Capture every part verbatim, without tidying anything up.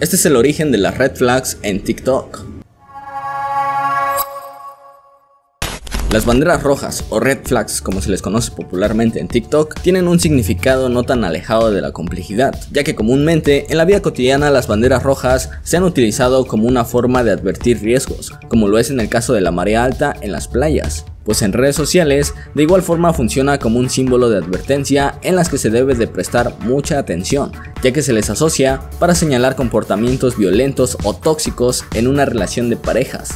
Este es el origen de las red flags en TikTok. Las banderas rojas o red flags, como se les conoce popularmente en TikTok, tienen un significado no tan alejado de la complejidad, ya que comúnmente en la vida cotidiana las banderas rojas se han utilizado como una forma de advertir riesgos, como lo es en el caso de la marea alta en las playas, pues en redes sociales de igual forma funciona como un símbolo de advertencia en las que se debe de prestar mucha atención, ya que se les asocia para señalar comportamientos violentos o tóxicos en una relación de parejas.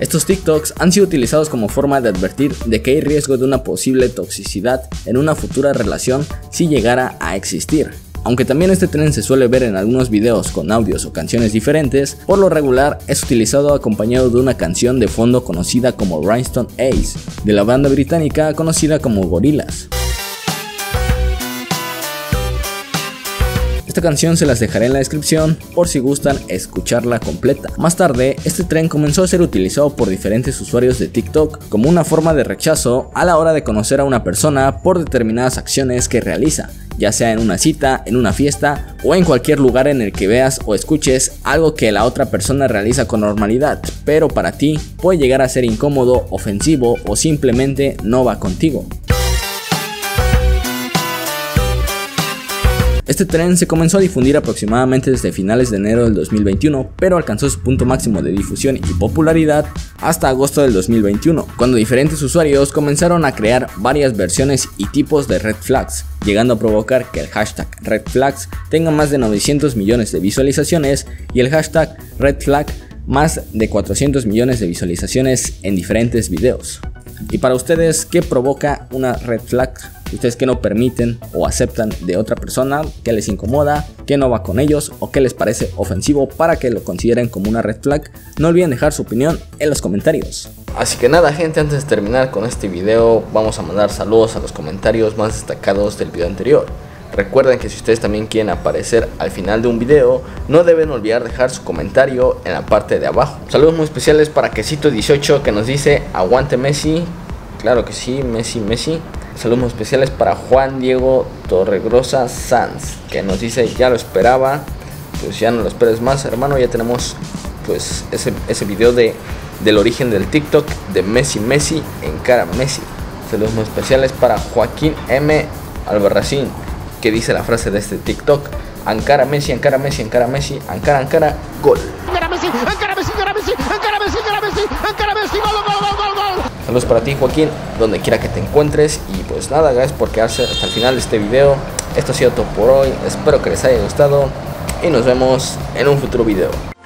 Estos TikToks han sido utilizados como forma de advertir de que hay riesgo de una posible toxicidad en una futura relación si llegara a existir. Aunque también este tren se suele ver en algunos videos con audios o canciones diferentes, por lo regular es utilizado acompañado de una canción de fondo conocida como Rhinestone Eyes, de la banda británica conocida como Gorillaz. Esta canción se las dejaré en la descripción por si gustan escucharla completa. Más tarde, este tren comenzó a ser utilizado por diferentes usuarios de TikTok como una forma de rechazo a la hora de conocer a una persona por determinadas acciones que realiza, ya sea en una cita, en una fiesta o en cualquier lugar en el que veas o escuches algo que la otra persona realiza con normalidad, pero para ti puede llegar a ser incómodo, ofensivo o simplemente no va contigo. Este tren se comenzó a difundir aproximadamente desde finales de enero del dos mil veintiuno, pero alcanzó su punto máximo de difusión y popularidad hasta agosto del dos mil veintiuno, cuando diferentes usuarios comenzaron a crear varias versiones y tipos de red flags, llegando a provocar que el hashtag red flags tenga más de novecientos millones de visualizaciones y el hashtag red flag más de cuatrocientos millones de visualizaciones en diferentes videos. Y para ustedes, ¿qué provoca una red flag? Ustedes que no permiten o aceptan de otra persona, que les incomoda, que no va con ellos o que les parece ofensivo para que lo consideren como una red flag. No olviden dejar su opinión en los comentarios. Así que nada gente, antes de terminar con este video vamos a mandar saludos a los comentarios más destacados del video anterior. Recuerden que si ustedes también quieren aparecer al final de un video, no deben olvidar dejar su comentario en la parte de abajo. Saludos muy especiales para Quesito dieciocho que nos dice aguante Messi. Claro que sí, Messi, Messi. Saludos especiales para Juan Diego Torregrosa Sanz, que nos dice ya lo esperaba, pues ya no lo esperes más hermano, ya tenemos pues ese, ese video de, del origen del TikTok de Messi Messi en cara Messi. Saludos especiales para Joaquín M. Albarracín, que dice la frase de este TikTok, Ankara Messi, Ankara Messi, Ankara Messi, Ankara, Ankara, gol. Ankara Messi, Ankara Messi, Ankara Messi, Ankara Messi, Ankara Messi, Ankara Messi, gol, gol, gol, gol, gol. Saludos para ti Joaquín, donde quiera que te encuentres. Y pues nada, gracias por quedarse hasta el final de este video. Esto ha sido todo por hoy, espero que les haya gustado y nos vemos en un futuro video.